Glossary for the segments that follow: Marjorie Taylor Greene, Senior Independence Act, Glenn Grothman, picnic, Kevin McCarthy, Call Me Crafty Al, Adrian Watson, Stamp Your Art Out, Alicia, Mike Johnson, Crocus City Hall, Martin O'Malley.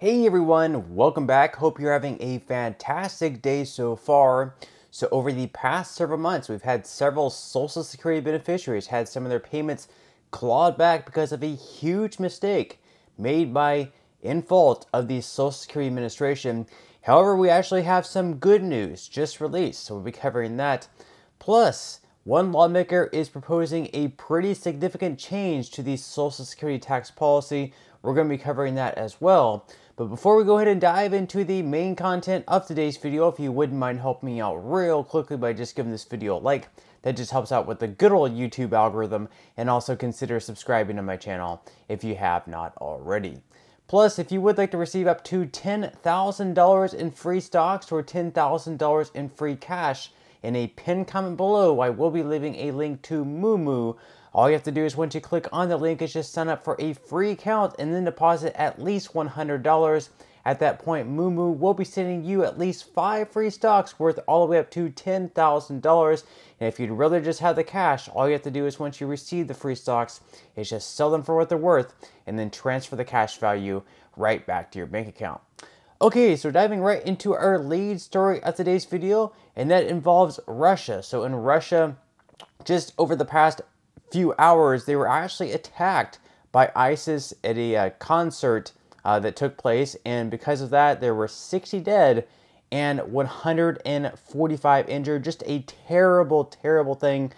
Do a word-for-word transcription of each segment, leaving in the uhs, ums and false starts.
Hey everyone, welcome back. Hope you're having a fantastic day so far. So over the past several months, we've had several Social Security beneficiaries had some of their payments clawed back because of a huge mistake made by, in fault, of the Social Security Administration. However, we actually have some good news just released, so we'll be covering that. Plus, one lawmaker is proposing a pretty significant change to the Social Security tax policy. We're going to be covering that as well. But before we go ahead and dive into the main content of today's video, if you wouldn't mind helping me out real quickly by just giving this video a like, that just helps out with the good old YouTube algorithm, and also consider subscribing to my channel if you have not already. Plus, if you would like to receive up to ten thousand dollars in free stocks or ten thousand dollars in free cash, in a pinned comment below, I will be leaving a link to Moomoo. All you have to do is once you click on the link is just sign up for a free account and then deposit at least one hundred dollars. At that point, Moomoo will be sending you at least five free stocks worth all the way up to ten thousand dollars. And if you'd rather just have the cash, all you have to do is once you receive the free stocks is just sell them for what they're worth and then transfer the cash value right back to your bank account. Okay, so diving right into our lead story of today's video, and that involves Russia. So in Russia, just over the past few hours, they were actually attacked by ISIS at a uh, concert uh, that took place, and because of that, there were sixty dead and one hundred forty-five injured. Just a terrible, terrible thing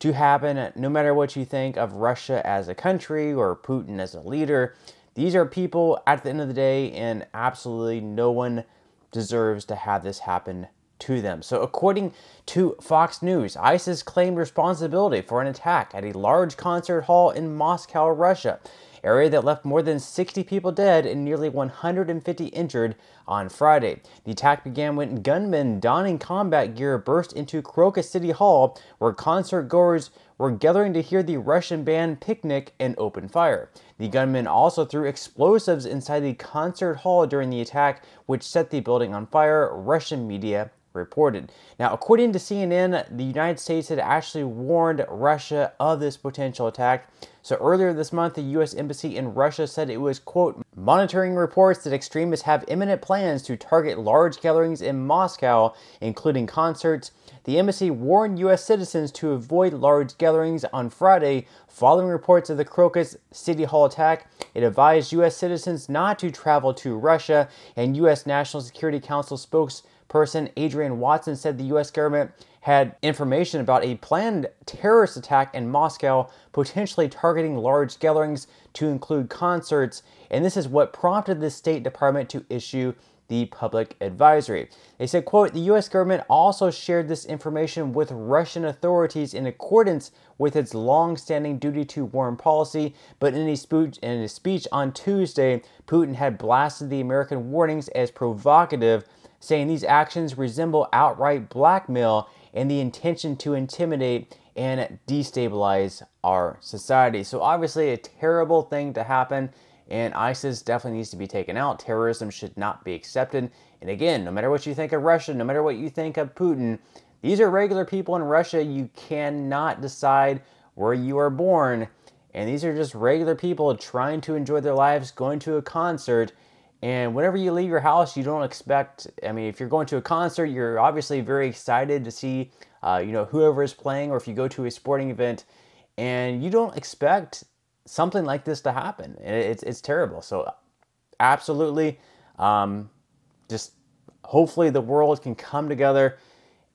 to happen, no matter what you think of Russia as a country or Putin as a leader. These are people at the end of the day, and absolutely no one deserves to have this happen to them. So according to Fox News, ISIS claimed responsibility for an attack at a large concert hall in Moscow, Russia, area that left more than sixty people dead and nearly one hundred fifty injured on Friday. The attack began when gunmen donning combat gear burst into Crocus City Hall, where concert goers were gathering to hear the Russian band Picnic, and open fire. The gunmen also threw explosives inside the concert hall during the attack, which set the building on fire, Russian media reported. Now, according to C N N, the United States had actually warned Russia of this potential attack. So earlier this month, the U S Embassy in Russia said it was, quote, monitoring reports that extremists have imminent plans to target large gatherings in Moscow, including concerts. The embassy warned U S citizens to avoid large gatherings on Friday following reports of the Crocus City Hall attack. It advised U S citizens not to travel to Russia, and U S National Security Council spokesperson Adrian Watson said the U S government had information about a planned terrorist attack in Moscow, potentially targeting large gatherings to include concerts, and this is what prompted the State Department to issue the public advisory. They said, quote, the U S government also shared this information with Russian authorities in accordance with its long-standing duty to warn policy, but in a, speech, in a speech on Tuesday, Putin had blasted the American warnings as provocative, saying these actions resemble outright blackmail and the intention to intimidate and destabilize our society. So obviously a terrible thing to happen, and ISIS definitely needs to be taken out. Terrorism should not be accepted. And again, no matter what you think of Russia, no matter what you think of Putin, these are regular people in Russia. You cannot decide where you are born. And these are just regular people trying to enjoy their lives, going to a concert. And whenever you leave your house, you don't expect, I mean, if you're going to a concert, you're obviously very excited to see, uh, you know, whoever is playing, or if you go to a sporting event, and you don't expect something like this to happen. It's, it's terrible. So absolutely, um, just hopefully the world can come together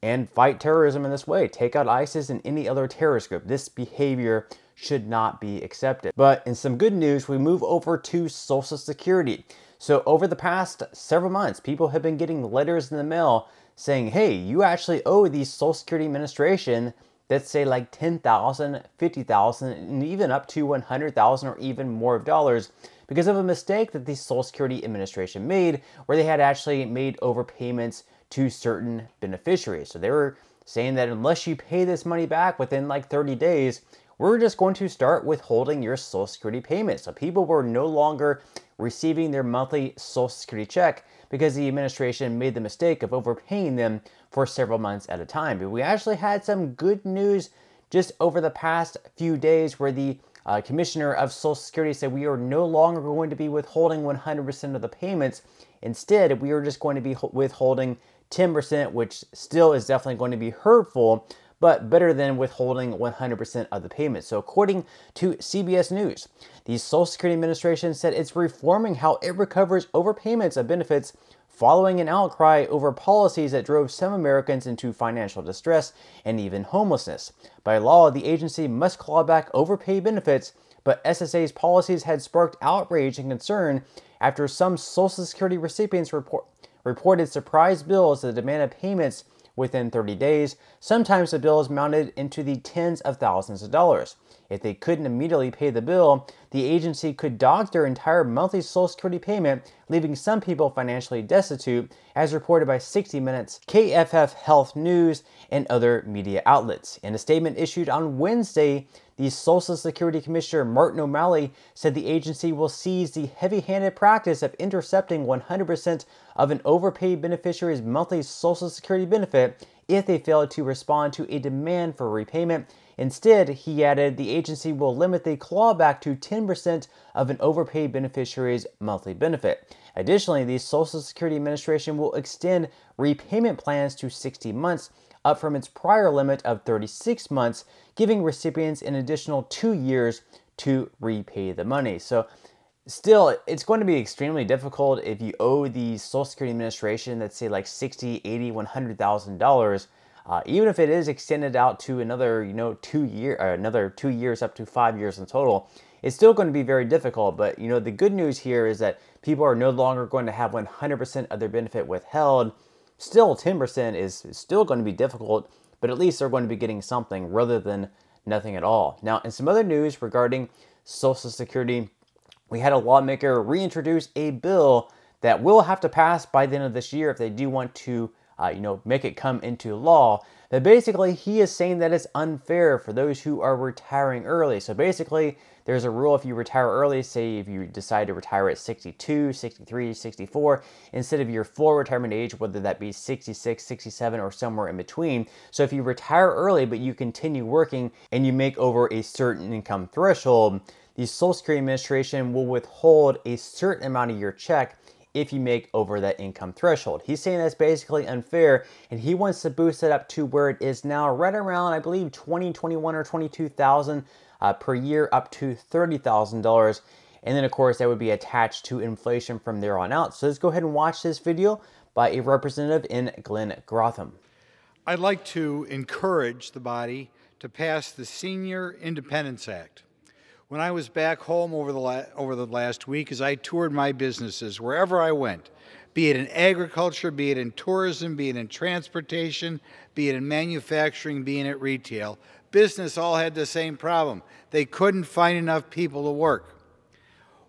and fight terrorism in this way. Take out ISIS and any other terrorist group. This behavior should not be accepted. But in some good news, we move over to Social Security. So over the past several months, people have been getting letters in the mail saying, hey, you actually owe the Social Security Administration, let's say like ten thousand dollars, fifty thousand dollars, and even up to one hundred thousand dollars or even more of dollars because of a mistake that the Social Security Administration made, where they had actually made overpayments to certain beneficiaries. So they were saying that unless you pay this money back within like thirty days, we're just going to start withholding your Social Security payments. So people were no longer receiving their monthly Social Security check because the administration made the mistake of overpaying them for several months at a time. But we actually had some good news just over the past few days, where the uh, Commissioner of Social Security said we are no longer going to be withholding one hundred percent of the payments. Instead, we are just going to be withholding ten percent, which still is definitely going to be hurtful, but better than withholding one hundred percent of the payment. So according to C B S News, the Social Security Administration said it's reforming how it recovers overpayments of benefits following an outcry over policies that drove some Americans into financial distress and even homelessness. By law, the agency must claw back overpaid benefits, but S S A's policies had sparked outrage and concern after some Social Security recipients report, reported surprise bills that demanded payments within thirty days, sometimes the bills mounted into the tens of thousands of dollars. If they couldn't immediately pay the bill, the agency could dock their entire monthly Social Security payment, leaving some people financially destitute, as reported by sixty minutes, K F F Health News, and other media outlets. In a statement issued on Wednesday, the Social Security Commissioner Martin O'Malley said the agency will seize the heavy-handed practice of intercepting one hundred percent of an overpaid beneficiary's monthly Social Security benefit if they fail to respond to a demand for repayment. Instead, he added, the agency will limit the clawback to ten percent of an overpaid beneficiary's monthly benefit. Additionally, the Social Security Administration will extend repayment plans to sixty months, up from its prior limit of thirty-six months, giving recipients an additional two years to repay the money. So still, it's going to be extremely difficult if you owe the Social Security Administration, let's say like sixty, eighty, one hundred thousand dollars, uh, even if it is extended out to another, you know, two year, or another two years up to five years in total, it's still going to be very difficult. But you know, the good news here is that people are no longer going to have one hundred percent of their benefit withheld. Still, ten percent is still going to be difficult, but at least they're going to be getting something rather than nothing at all. Now, in some other news regarding Social Security, we had a lawmaker reintroduce a bill that will have to pass by the end of this year if they do want to, uh, you know, make it come into law. That basically, he is saying that it's unfair for those who are retiring early. So basically, there's a rule if you retire early, say if you decide to retire at sixty-two, sixty-three, sixty-four, instead of your full retirement age, whether that be sixty-six, sixty-seven, or somewhere in between. So if you retire early, but you continue working and you make over a certain income threshold, the Social Security Administration will withhold a certain amount of your check if you make over that income threshold. He's saying that's basically unfair, and he wants to boost it up to where it is now, right around, I believe, twenty, twenty-one, or twenty-two thousand dollars uh, per year, up to thirty thousand dollars. And then, of course, that would be attached to inflation from there on out. So let's go ahead and watch this video by a representative in Glenn Grothman. I'd like to encourage the body to pass the Senior Independence Act. When I was back home over the, la over the last week, as I toured my businesses, wherever I went, be it in agriculture, be it in tourism, be it in transportation, be it in manufacturing, be it at retail, business all had the same problem. They couldn't find enough people to work.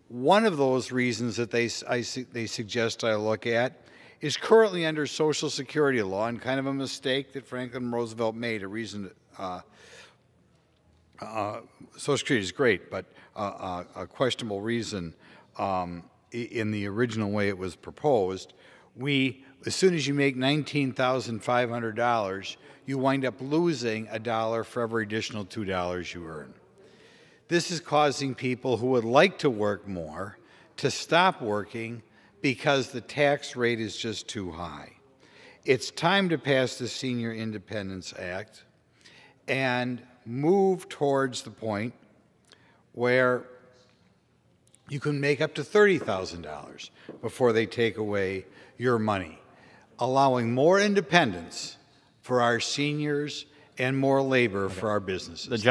One of those reasons that they, I su they suggest I look at is currently under Social Security law, and kind of a mistake that Franklin Roosevelt made, a reason uh, Uh, Social Security is great, but uh, uh, a questionable reason um, in the original way it was proposed. We, as soon as you make nineteen thousand five hundred dollars, you wind up losing a dollar for every additional two dollars you earn. This is causing people who would like to work more to stop working because the tax rate is just too high. It's time to pass the Senior Independence Act and move towards the point where you can make up to thirty thousand dollars before they take away your money, allowing more independence for our seniors and more labor for our businesses.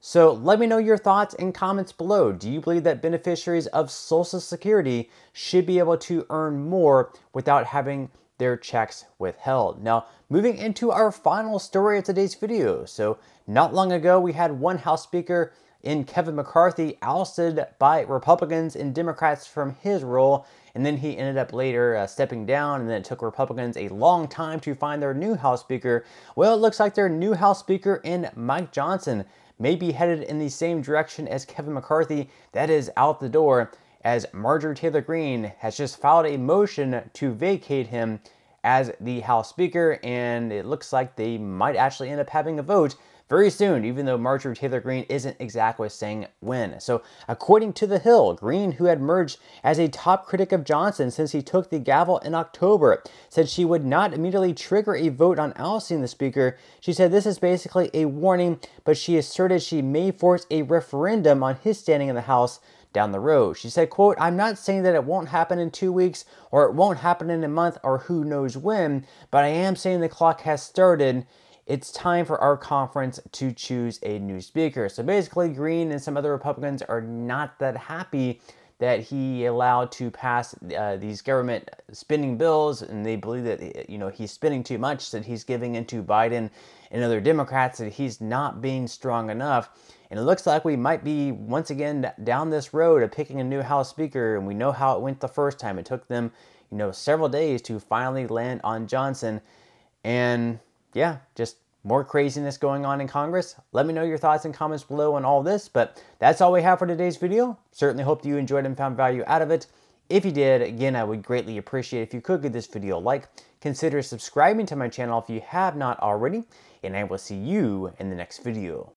So let me know your thoughts and comments below. Do you believe that beneficiaries of Social Security should be able to earn more without having their checks withheld? Now, moving into our final story of today's video. So not long ago, we had one House Speaker in Kevin McCarthy ousted by Republicans and Democrats from his role, and then he ended up later uh, stepping down, and then it took Republicans a long time to find their new House Speaker. Well, it looks like their new House Speaker in Mike Johnson may be headed in the same direction as Kevin McCarthy. That is out the door, as Marjorie Taylor Greene has just filed a motion to vacate him as the House Speaker, and it looks like they might actually end up having a vote very soon, even though Marjorie Taylor Greene isn't exactly saying when. So according to The Hill, Greene, who had emerged as a top critic of Johnson since he took the gavel in October, said she would not immediately trigger a vote on ousting the speaker. She said this is basically a warning, but she asserted she may force a referendum on his standing in the House down the road. She said, quote, "I'm not saying that it won't happen in two weeks or it won't happen in a month or who knows when, but I am saying the clock has started. It's time for our conference to choose a new speaker." So basically, Greene and some other Republicans are not that happy that he allowed to pass uh, these government spending bills, and they believe that, you know, he's spending too much, that he's giving into Biden and other Democrats, that he's not being strong enough. And it looks like we might be, once again, down this road of picking a new House Speaker, and we know how it went the first time. It took them, you know, several days to finally land on Johnson. And, yeah, just more craziness going on in Congress. Let me know your thoughts and comments below on all this, but that's all we have for today's video. Certainly hope that you enjoyed and found value out of it. If you did, again, I would greatly appreciate if you could give this video a like. Consider subscribing to my channel if you have not already, and I will see you in the next video.